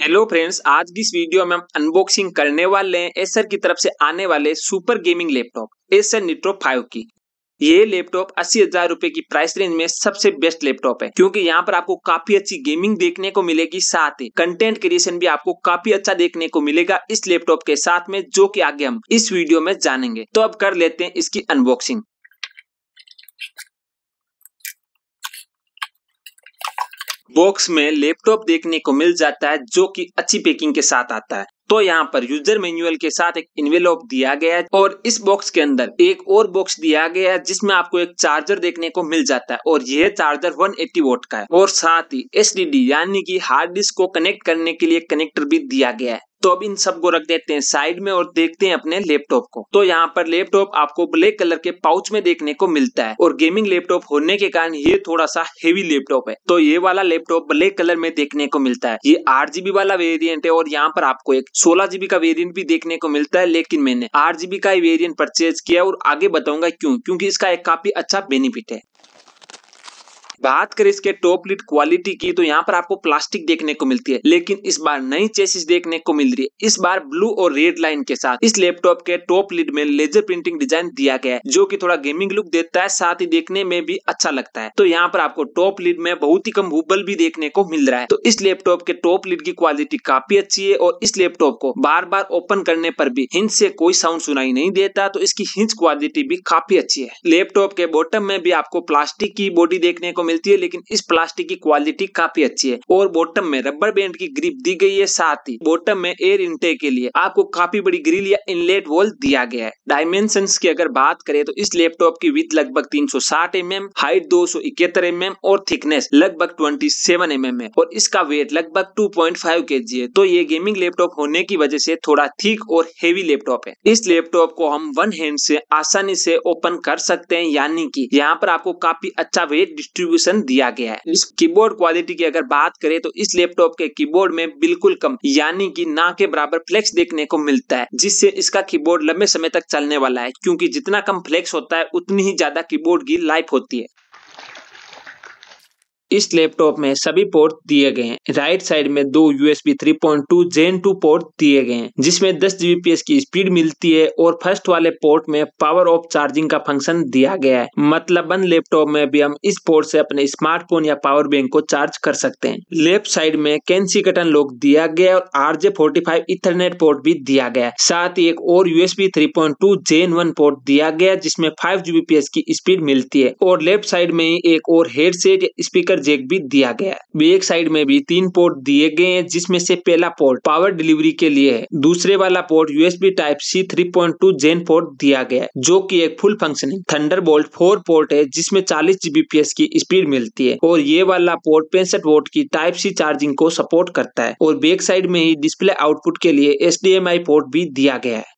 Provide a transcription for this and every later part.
Hello friends, आज की इस वीडियो में हम अनबॉक्सिंग करने वाले हैं एसर की तरफ से आने वाले super gaming laptop Acer Nitro 5 की। ये लैपटॉप 80,000 रुपए की प्राइस रेंज में सबसे बेस्ट लैपटॉप है, क्योंकि यहाँ पर आपको काफी अच्छी गेमिंग देखने को मिलेगी, साथ ही कंटेंट क्रिएशन भी आपको काफी अच्छा देखने को मिलेगा इस लैपटॉप के साथ में, जो कि आगे हम इस वीडियो में जानेंगे। तो अब कर लेते हैं इसकी अनबॉक्सिंग। बॉक्स में लैपटॉप देखने को मिल जाता है जो कि अच्छी पैकिंग के साथ आता है। तो यहाँ पर यूजर मैनुअल के साथ एक एनवेलप दिया गया है और इस बॉक्स के अंदर एक और बॉक्स दिया गया है जिसमें आपको एक चार्जर देखने को मिल जाता है और यह चार्जर 180 वोट का है और साथ ही एसडीडी यानी कि हार्ड डिस्क को कनेक्ट करने के लिए कनेक्टर भी दिया गया है। तो अब इन सबको रख देते हैं साइड में और देखते हैं अपने लैपटॉप को। तो यहाँ पर लैपटॉप आपको ब्लैक कलर के पाउच में देखने को मिलता है और गेमिंग लैपटॉप होने के कारण ये थोड़ा सा हेवी लैपटॉप है। तो ये वाला लैपटॉप ब्लैक कलर में देखने को मिलता है। ये 8GB वाला वेरिएंट है और यहाँ पर आपको एक 16GB का वेरिएंट भी देखने को मिलता है, लेकिन मैंने 8GB का वेरिएंट परचेज किया और आगे बताऊंगा क्यों, क्योंकि इसका एक काफी अच्छा बेनिफिट है। बात करें इसके टॉप लिड क्वालिटी की तो यहाँ पर आपको प्लास्टिक देखने को मिलती है, लेकिन इस बार नई चेसिस देखने को मिल रही है, इस बार ब्लू और रेड लाइन के साथ। इस लैपटॉप के टॉप लिड में लेजर प्रिंटिंग डिजाइन दिया गया है जो कि थोड़ा गेमिंग लुक देता है, साथ ही देखने में भी अच्छा लगता है। तो यहाँ पर आपको टॉप लिड में बहुत ही कम हुबल भी देखने को मिल रहा है। तो इस लैपटॉप के टॉप लिड की क्वालिटी काफी अच्छी है और इस लैपटॉप को बार बार ओपन करने पर भी हिंज से कोई साउंड सुनाई नहीं देता, तो इसकी हिंज क्वालिटी भी काफी अच्छी है। लैपटॉप के बॉटम में भी आपको प्लास्टिक की बॉडी देखने को मिलती है, लेकिन इस प्लास्टिक की क्वालिटी काफी अच्छी है और बॉटम में रबर बैंड की ग्रिप दी गई है। साथ ही बॉटम में एयर इनटेक के लिए आपको काफी बड़ी ग्रिल या इनलेट वॉल दिया गया है। डायमेंशंस की अगर बात करें तो इस लैपटॉप की विड्थ लगभग 360 mm, हाइट 271 mm और थिकनेस लगभग 27 mm है और इसका वेट लगभग 2.5 kg है। तो ये गेमिंग लैपटॉप होने की वजह से थोड़ा थिक और हेवी लैपटॉप है। इस लैपटॉप को हम वन हैंड से आसानी से ओपन कर सकते हैं, यानी की यहाँ पर आपको काफी अच्छा वेट डिस्ट्रीब्यूट दिया गया है। इस कीबोर्ड क्वालिटी की अगर बात करें तो इस लैपटॉप के कीबोर्ड में बिल्कुल कम यानी कि ना के बराबर फ्लेक्स देखने को मिलता है, जिससे इसका कीबोर्ड लंबे समय तक चलने वाला है, क्योंकि जितना कम फ्लेक्स होता है उतनी ही ज्यादा कीबोर्ड की लाइफ होती है। इस लैपटॉप में सभी पोर्ट दिए गए हैं। राइट साइड में दो USB 3.2 Gen 2 पोर्ट दिए गए हैं, जिसमें 10 Gbps की स्पीड मिलती है और फर्स्ट वाले पोर्ट में पावर ऑफ चार्जिंग का फंक्शन दिया गया है, मतलब बंद लैपटॉप में भी हम इस पोर्ट से अपने स्मार्टफोन या पावर बैंक को चार्ज कर सकते हैं। लेफ्ट साइड में कैंसी कटन लॉक दिया गया और RJ45 इथरनेट पोर्ट भी दिया गया, साथ ही एक और USB 3.2 Gen 1 पोर्ट दिया गया जिसमें 5 Gbps की स्पीड मिलती है और लेफ्ट साइड में ही एक और हेडसेट या स्पीकर जेक भी दिया गया है। बैक साइड में भी 3 पोर्ट दिए गए हैं, जिसमें से पहला पोर्ट पावर डिलीवरी के लिए है, दूसरे वाला port USB Type-C 3.2 Gen port दिया गया है जो कि एक फुल फंक्शनिंग Thunderbolt 4 पोर्ट है जिसमें 40 Gbps की स्पीड मिलती है और ये वाला पोर्ट 65 वोट की Type-C चार्जिंग को सपोर्ट करता है और बैक साइड में ही डिस्प्ले आउटपुट के लिए HDMI पोर्ट भी दिया गया है।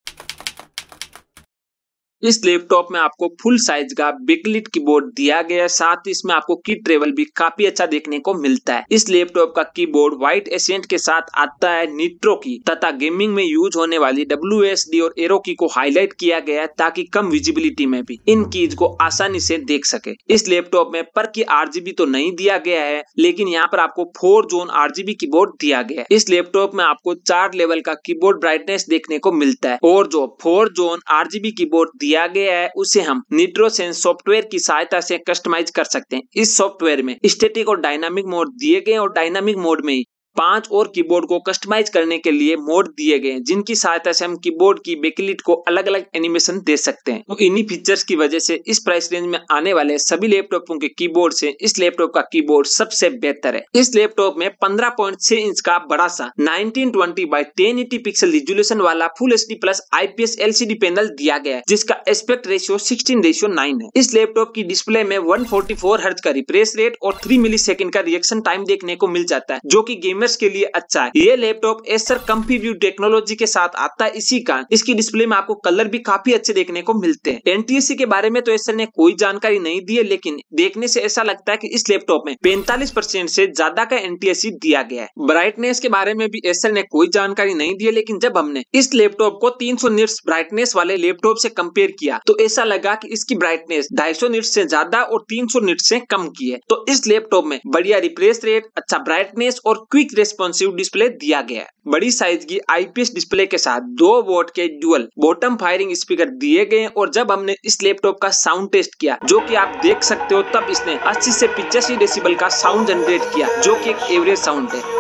इस लैपटॉप में आपको फुल साइज का बेकलिट कीबोर्ड दिया गया है, साथ ही इसमें आपको की ट्रेवल भी काफी अच्छा देखने को मिलता है। इस लैपटॉप का कीबोर्ड व्हाइट एसेंट के साथ आता है। निट्रो की तथा गेमिंग में यूज होने वाली WSD और एरो की को हाईलाइट किया गया है ताकि कम विजिबिलिटी में भी इन कीज को आसानी से देख सके। इस लैपटॉप में पर की RGB तो नहीं दिया गया है, लेकिन यहाँ पर आपको 4 जोन RGB कीबोर्ड दिया गया है। इस लैपटॉप में आपको 4 लेवल का कीबोर्ड ब्राइटनेस देखने को मिलता है और जो 4 जोन RGB कीबोर्ड दिया गया है उसे हम NitroSense सॉफ्टवेयर की सहायता से कस्टमाइज कर सकते हैं। इस सॉफ्टवेयर में स्टैटिक और डायनामिक मोड दिए गए और डायनामिक मोड में 5 और कीबोर्ड को कस्टमाइज करने के लिए मोड दिए गए हैं, जिनकी सहायता से हम कीबोर्ड की बेकलिट को अलग अलग एनिमेशन दे सकते हैं। तो इन्हीं फीचर्स की वजह से इस प्राइस रेंज में आने वाले सभी लैपटॉपों के कीबोर्ड से इस लैपटॉप का कीबोर्ड सबसे बेहतर है। इस लैपटॉप में 15.6 इंच का बड़ा सा 1920x1080 पिक्सल रिजोल्यूशन वाला full HD plus IPS LCD पैनल दिया गया है, जिसका एस्पेक्ट रेशियो 16:9 है। इस लैपटॉप की डिस्प्ले में 144 हर्ट्ज का रिफ्रेश रेट और 3 मिलीसेकंड का रिएक्शन टाइम देखने को मिल जाता है, जो की के लिए अच्छा है। ये laptop Acer comfy view technology के साथ आता है, इसी कारण इसकी डिस्प्ले में आपको कलर भी काफी अच्छे देखने को मिलते हैं। NTSC के बारे में तो एसर ने कोई जानकारी नहीं दी है, लेकिन देखने से ऐसा लगता है कि इस लैपटॉप में 45% से ज्यादा का NTSC दिया गया है। ब्राइटनेस के बारे में भी एसर ने कोई जानकारी नहीं दी है, लेकिन जब हमने इस लैपटॉप को 300 nits ब्राइटनेस वाले लैपटॉप से कंपेयर किया तो ऐसा लगा कि इसकी ब्राइटनेस 250 nits से ज्यादा और 300 nits से कम की है। तो इस लैपटॉप में बढ़िया रिफ्रेश रेट, अच्छा ब्राइटनेस और क्विक इंच रेस्पॉन्सिव डिस्प्ले दिया गया है। बड़ी साइज की आईपीएस डिस्प्ले के साथ 2 वॉट के डुअल बॉटम फायरिंग स्पीकर दिए गए और जब हमने इस लैपटॉप का साउंड टेस्ट किया जो कि आप देख सकते हो, तब इसने 80 से 85 डेसिबल का साउंड जनरेट किया जो कि एक एवरेज साउंड है।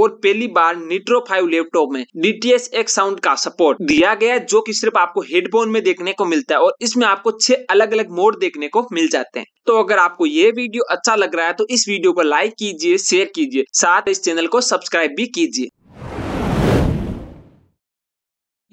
और पहली बार निट्रो 5 लैपटॉप में DTS:X साउंड का सपोर्ट दिया गया जो कि सिर्फ आपको हेडफोन में देखने को मिलता है और इसमें आपको 6 अलग अलग मोड देखने को मिल जाते हैं। तो अगर आपको ये वीडियो अच्छा लग रहा है तो इस वीडियो को लाइक कीजिए, शेयर कीजिए, साथ इस चैनल को सब्सक्राइब भी कीजिए।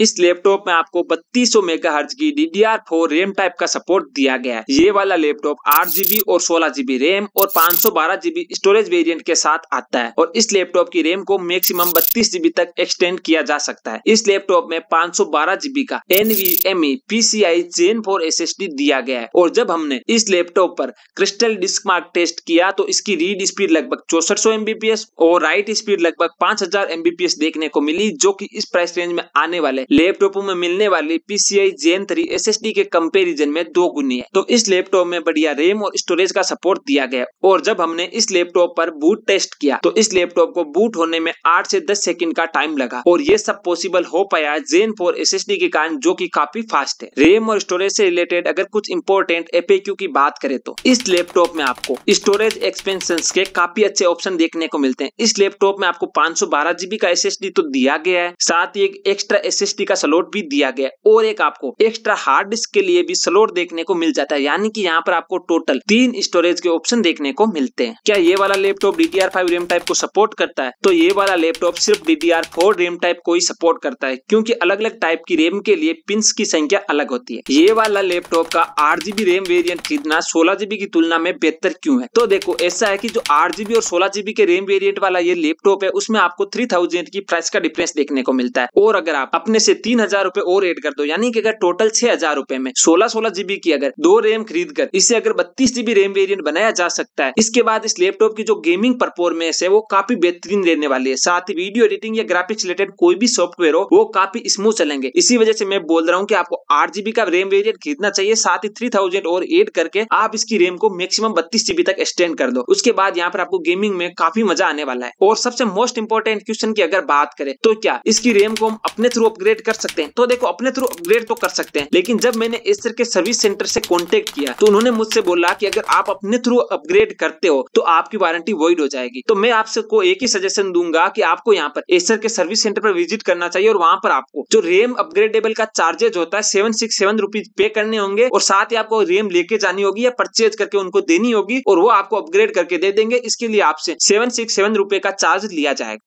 इस लैपटॉप में आपको 3200 मेगाहर्ट्ज की DDR4 रैम टाइप का सपोर्ट दिया गया है। ये वाला लैपटॉप 8GB और 16GB रैम और 512GB स्टोरेज वेरिएंट के साथ आता है और इस लैपटॉप की रैम को मैक्सिमम 32GB तक एक्सटेंड किया जा सकता है। इस लैपटॉप में 512GB का NVMe PCIe Gen 4 SSD दिया गया है और जब हमने इस लैपटॉप पर क्रिस्टल डिस्क मार्क टेस्ट किया तो इसकी रीड स्पीड लगभग 6400 MBps और राइट स्पीड लगभग 5000 MBps देखने को मिली जो की इस प्राइस रेंज में आने वाले लैपटॉपों में मिलने वाली PCIe Gen 3 SSD के कंपैरिजन में 2 गुनी है। तो इस लैपटॉप में बढ़िया रैम और स्टोरेज का सपोर्ट दिया गया और जब हमने इस लैपटॉप पर बूट टेस्ट किया तो इस लैपटॉप को बूट होने में 8 से 10 सेकंड का टाइम लगा और ये सब पॉसिबल हो पाया Gen 4 SSD के कारण जो कि काफी फास्ट है। रैम और स्टोरेज से रिलेटेड अगर कुछ इम्पोर्टेंट FAQ की बात करें तो इस लैपटॉप में आपको स्टोरेज एक्सपेंशन के काफी अच्छे ऑप्शन देखने को मिलते हैं। इस लैपटॉप में आपको 512GB का SSD तो दिया गया है, साथ ही एक एक्स्ट्रा SSD का स्लॉट भी दिया गया और एक आपको एक्स्ट्रा हार्ड डिस्क के लिए भी स्लॉट देखने को मिल जाता है, यानी कि यहाँ पर आपको टोटल 3 स्टोरेज के ऑप्शन देखने को मिलते हैं। क्या ये वाला लैपटॉप DDR5 रैम टाइप को सपोर्ट करता है? तो ये वाला लैपटॉप सिर्फ DDR4 रैम टाइप को ही सपोर्ट करता है क्योंकि अलग अलग टाइप की रैम के लिए पिंस की संख्या अलग होती है। ये वाला लैपटॉप का 8GB रैम वेरियंट खरीदना 16GB की तुलना में बेहतर क्यों है? तो देखो ऐसा है की जो 8GB और 16GB के रैम वेरियंट वाला ये लैपटॉप है उसमें आपको 3000 की प्राइस का डिफरेंस देखने को मिलता है और अगर आप अपने से 3000 रूपए और ऐड कर दो यानी कि अगर टोटल 6000 रूपए में 16GB की अगर 2 रैम खरीद कर इसे अगर 32GB रैम वेरिएंट बनाया जा सकता है। इसके बाद इस लैपटॉप की जो गेमिंग परफॉर्मेंस है वो काफी बेहतरीन रहने वाली है, साथ ही वीडियो एडिटिंग या ग्राफिक्स रिलेटेड कोई भी सॉफ्टवेयर हो वो काफी स्मूथ चलेंगे। इसी वजह से मैं बोल रहा हूँ कि आपको 8GB का रैम वेरिएंट खरीदना चाहिए, साथ ही 3000 और ऐड करके आप इसकी रैम को मैक्सिमम 32GB तक एक्सटेंड कर दो। उसके बाद यहाँ पर आपको गेमिंग में काफी मजा आने वाला है। और सबसे मोस्ट इम्पोर्टेंट क्वेश्चन की अगर बात करें तो क्या इसकी रैम को हम अपने थ्रू अपग्रेड कर सकते हैं? तो देखो अपने थ्रू अपग्रेड तो कर सकते हैं, लेकिन जब मैंने एसर के सर्विस सेंटर से कांटेक्ट किया तो उन्होंने मुझसे बोला कि अगर आप अपने थ्रू अपग्रेड करते हो तो आपकी वारंटी वॉइड हो जाएगी। तो मैं आपको एक ही सजेशन दूंगा कि आपको यहाँ पर एसर के सर्विस सेंटर पर विजिट करना चाहिए और वहाँ पर आपको जो रैम अपग्रेडेबल का चार्जेज होता है 767 रुपीज पे करने होंगे और साथ ही आपको रैम लेके जानी होगी या परचेज करके उनको देनी होगी और वो आपको अपग्रेड करके दे देंगे। इसके लिए आपसे 767 रुपए का चार्ज लिया जाएगा।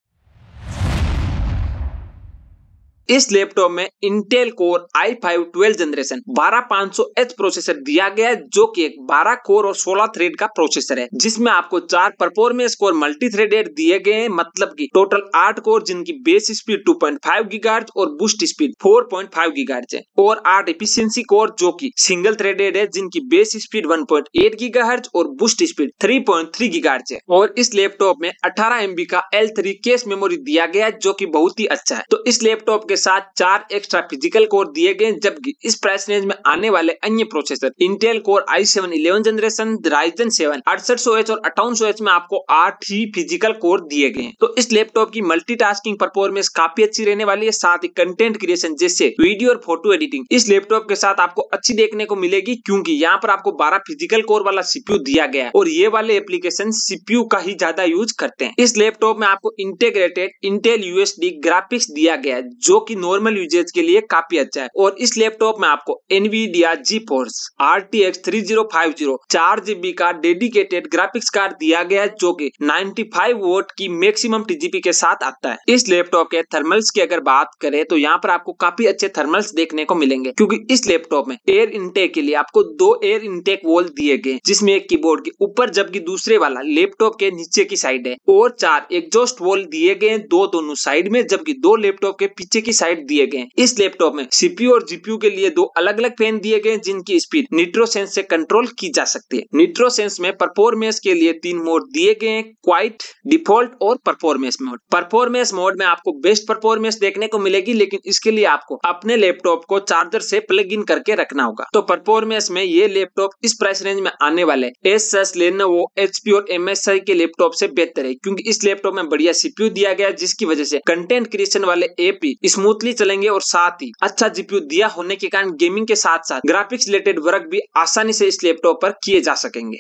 इस लैपटॉप में Intel Core i5 12 generation 12500H processor दिया गया है जो कि एक 12 कोर और 16 थ्रेड का प्रोसेसर है, जिसमें आपको 4 परफॉर्मेंस कोर मल्टी थ्रेडेड दिए गए हैं, मतलब कि टोटल 8 कोर जिनकी बेस स्पीड 2.5 गीगाहर्ट्ज और बूस्ट स्पीड 4.5 गीगाहर्ट्ज है और 8 एफिशिएंसी कोर जो कि सिंगल थ्रेडेड है जिनकी बेस स्पीड 1.8 गीगाहर्ट्ज और बूस्ट स्पीड 3.3 गीगाहर्ट्ज है। और इस लैपटॉप में 18 MB का L3 कैश मेमोरी दिया गया है जो की बहुत ही अच्छा है। तो इस लैपटॉप के साथ 4 एक्स्ट्रा फिजिकल कोर दिए गए, जबकि इस प्राइस रेंज में आने वाले अन्य processor Intel Core i7 11 generation Ryzen 7 6800H और 5800H में आपको 8 ही फिजिकल कोर दिए गए। तो इस लैपटॉप की मल्टीटास्किंग परफॉर्मेंस काफी अच्छी रहने वाली है, साथ ही कंटेंट क्रिएशन जैसे वीडियो और फोटो एडिटिंग इस लैपटॉप के साथ आपको अच्छी देखने को मिलेगी क्योंकि यहाँ पर आपको 12 फिजिकल कोर वाला CPU दिया गया है और ये वाले एप्लीकेशन CPU का ही ज्यादा यूज करते हैं। इस लैपटॉप में आपको इंटीग्रेटेड Intel USD ग्राफिक्स दिया गया है जो कि नॉर्मल यूजेज के लिए काफी अच्छा है और इस लैपटॉप में आपको NVIDIA GeForce RTX 3050 4GB का डेडिकेटेड ग्राफिक्स कार्ड दिया गया है जो कि 95 वॉट की मैक्सिमम TGP के साथ आता है। इस लैपटॉप के थर्मल्स की अगर बात करें तो यहाँ पर आपको काफी अच्छे थर्मल्स देखने को मिलेंगे क्योंकि इस लैपटॉप में एयर इनटेक के लिए आपको 2 एयर इनटेक वॉल दिए गए, जिसमें एक कीबोर्ड के ऊपर जबकि दूसरे वाला लैपटॉप के नीचे की साइड है और 4 एग्जॉस्ट वॉल दिए गए 2 दोनों साइड में, जबकि 2 लैपटॉप के पीछे की की साइड दिए गए। इस लैपटॉप में सीपीयू और जीपीयू के लिए दो अलग अलग फैन दिए गए जिनकी स्पीड NitroSense से कंट्रोल की जा सकती है। NitroSense में परफॉर्मेंस के लिए तीन मोड दिए गए हैं, क्वाइट, डिफॉल्ट और परफॉर्मेंस मोड। परफॉर्मेंस मोड में आपको बेस्ट परफॉर्मेंस देखने को मिलेगी, लेकिन इसके लिए आपको अपने लैपटॉप को चार्जर से प्लग इन करके रखना होगा। तो परफॉर्मेंस में ये लैपटॉप इस प्राइस रेंज में आने वाले एसएस, लेनोवो, एचपी और एमएसआई के लैपटॉप से बेहतर है, क्योंकि इस लैपटॉप में बढ़िया सीपीयू दिया गया जिसकी वजह से कंटेंट क्रिएशन वाले एपी स्मूथली चलेंगे और साथ ही अच्छा जीपीयू दिया होने के कारण गेमिंग के साथ साथ ग्राफिक्स रिलेटेड वर्क भी आसानी से इस लैपटॉप पर किए जा सकेंगे।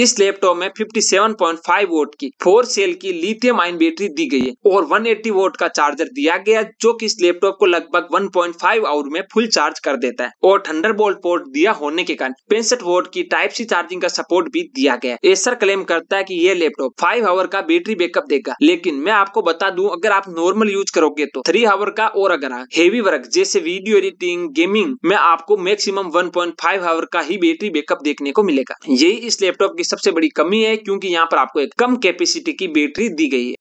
इस लैपटॉप में 57.5 वोट की 4 सेल की लिथियम आयन बैटरी दी गई है और 180 वोट का चार्जर दिया गया जो कि इस लैपटॉप को लगभग 1.5 आवर में फुल चार्ज कर देता है और थंडरबोल्ट पोर्ट दिया होने के कारण 65 वोट की टाइप सी चार्जिंग का सपोर्ट भी दिया गया। एसर क्लेम करता है कि यह लैपटॉप 5 आवर का बैटरी बैकअप देगा, लेकिन मैं आपको बता दूं अगर आप नॉर्मल यूज करोगे तो 3 आवर का और अगर हेवी वर्क जैसे वीडियो एडिटिंग, गेमिंग में आपको मैक्सिमम 1.5 आवर का ही बैटरी बैकअप देखने को मिलेगा। यही इस लैपटॉप की सबसे बड़ी कमी है क्योंकि यहाँ पर आपको एक कम कैपेसिटी की बैटरी दी गई है।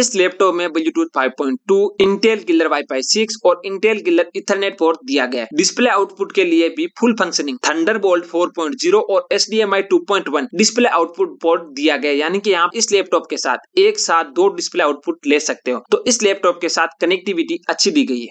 इस लैपटॉप में ब्लूटूथ 5.2, इंटेल किलर वाईफाई 6 और इंटेल किलर इथरनेट पोर्ट दिया गया है। डिस्प्ले आउटपुट के लिए भी फुल फंक्शनिंग थंडरबोल्ट 4.0 और HDMI 2.1 डिस्प्ले आउटपुट पोर्ट दिया गया, यानी कि आप इस लैपटॉप के साथ एक साथ 2 डिस्प्ले आउटपुट ले सकते हो। तो इस लैपटॉप के साथ कनेक्टिविटी अच्छी दी गई है।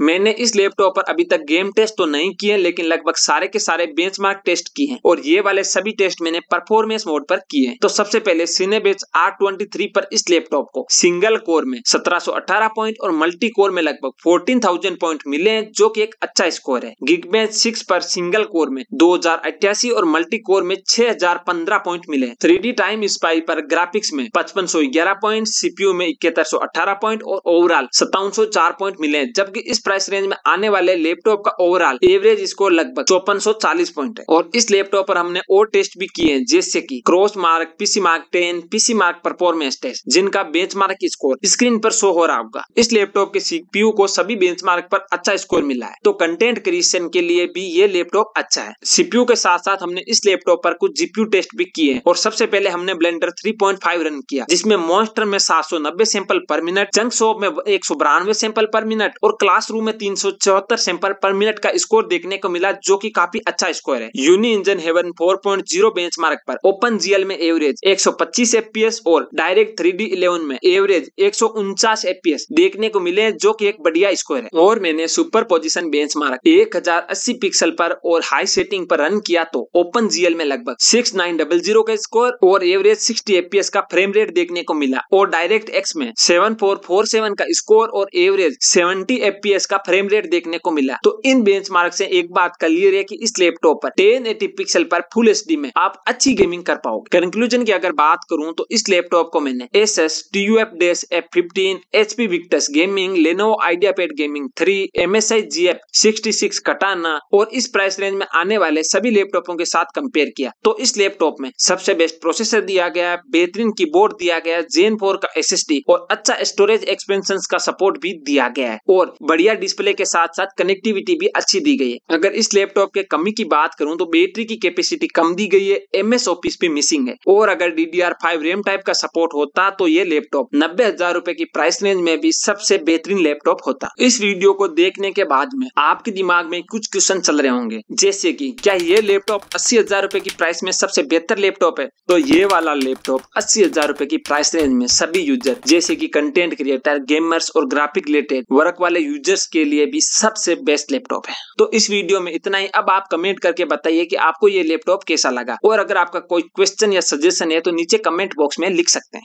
मैंने इस लैपटॉप पर अभी तक गेम टेस्ट तो नहीं किए, लेकिन लगभग सारे के सारे बेंचमार्क टेस्ट किए हैं और ये वाले सभी टेस्ट मैंने परफॉर्मेंस मोड पर किए। तो सबसे पहले सिनेबेंच R23 पर इस लैपटॉप को सिंगल कोर में 1718 पॉइंट और मल्टी कोर में लगभग 14000 पॉइंट मिले हैं जो कि एक अच्छा स्कोर है। गीकबेंच 6 पर सिंगल कोर में 2088 और मल्टी कोर में 6015 पॉइंट मिले। 3D टाइम स्पाई पर ग्राफिक्स में 5511 पॉइंट, सीपीयू में 7118 पॉइंट और ओवरऑल 5704 पॉइंट मिले, जबकि इस प्राइस रेंज में आने वाले लैपटॉप का ओवरऑल एवरेज स्कोर लगभग 5440 पॉइंट है। और इस लैपटॉप पर हमने और टेस्ट भी किए हैं जैसे कि cross mark, PC mark 10, PC mark performance test जिनका बेंचमार्क स्कोर स्क्रीन पर शो हो रहा होगा। इस लैपटॉप के सीपीयू को सभी बेंचमार्क पर अच्छा स्कोर मिला है, तो कंटेंट क्रिएशन के लिए भी ये लैपटॉप अच्छा है। सीपीयू के साथ साथ हमने इस लैपटॉप पर कुछ जीपीयू टेस्ट भी किए और सबसे पहले हमने ब्लेंडर 3.5 रन किया जिसमें मॉन्स्टर में 790 सैंपल पर मिनट, जंक शॉप में 192 सैंपल पर मिनट और क्लासरूम में 374 सैंपल पर मिनट का स्कोर देखने को मिला जो कि काफी अच्छा स्कोर है। यूनी इंजन हेवन 4.0 बेंचमार्क पर ओपनजीएल में एवरेज 125 एफपीएस और डायरेक्ट 3D11 में एवरेज 149 एफपीएस देखने को मिले जो कि एक बढ़िया स्कोर है। और मैंने सुपर पोजिशन बेंचमार्क 1080 पिक्सल पर और हाई सेटिंग पर रन किया तो ओपनजीएल में लगभग 6900 का स्कोर और एवरेज 60 एफपीएस का फ्रेम रेट देखने को मिला और डायरेक्ट एक्स में 7447 का स्कोर और एवरेज 70 एफपीएस का फ्रेम रेट देखने को मिला। तो इन बेंचमार्क से एक बात क्लियर है कि इस लैपटॉप पर 1080 पिक्सल पर फुल एचडी में आप अच्छी गेमिंग कर पाओगे। कंक्लूजन की अगर बात करूं तो इस लैपटॉप को मैंने ASUS, TUF-F15, HP Victus Gaming, Lenovo IdeaPad Gaming 3, MSI GF66 Katana और इस प्राइस रेंज में आने वाले सभी लैपटॉपों के साथ कंपेयर किया। तो इस लैपटॉप में सबसे बेस्ट प्रोसेसर दिया गया, बेहतरीन कीबोर्ड दिया गया, जेन 4 का SSD और अच्छा स्टोरेज एक्सपेंशन का सपोर्ट भी दिया गया है और बढ़िया डिस्प्ले के साथ साथ कनेक्टिविटी भी अच्छी दी गई है। अगर इस लैपटॉप के कमी की बात करूं तो बैटरी की कैपेसिटी कम दी गई है, MSOP पे मिसिंग है और अगर DDR5 रैम टाइप का सपोर्ट होता तो ये लैपटॉप 90,000 रुपए की प्राइस रेंज में भी सबसे बेहतरीन लैपटॉप होता। इस वीडियो को देखने के बाद में आपके दिमाग में कुछ क्वेश्चन चल रहे होंगे जैसे की क्या ये लैपटॉप 80,000 रुपए की प्राइस में सबसे बेहतर लैपटॉप है? तो ये वाला लैपटॉप 80,000 रुपए की प्राइस रेंज में सभी यूजर जैसे की कंटेंट क्रिएटर, गेमर्स और ग्राफिक रिलेटेड वर्क वाले यूजर्स के लिए भी सबसे बेस्ट लैपटॉप है। तो इस वीडियो में इतना ही। अब आप कमेंट करके बताइए कि आपको ये लैपटॉप कैसा लगा और अगर आपका कोई क्वेश्चन या सजेशन है तो नीचे कमेंट बॉक्स में लिख सकते हैं।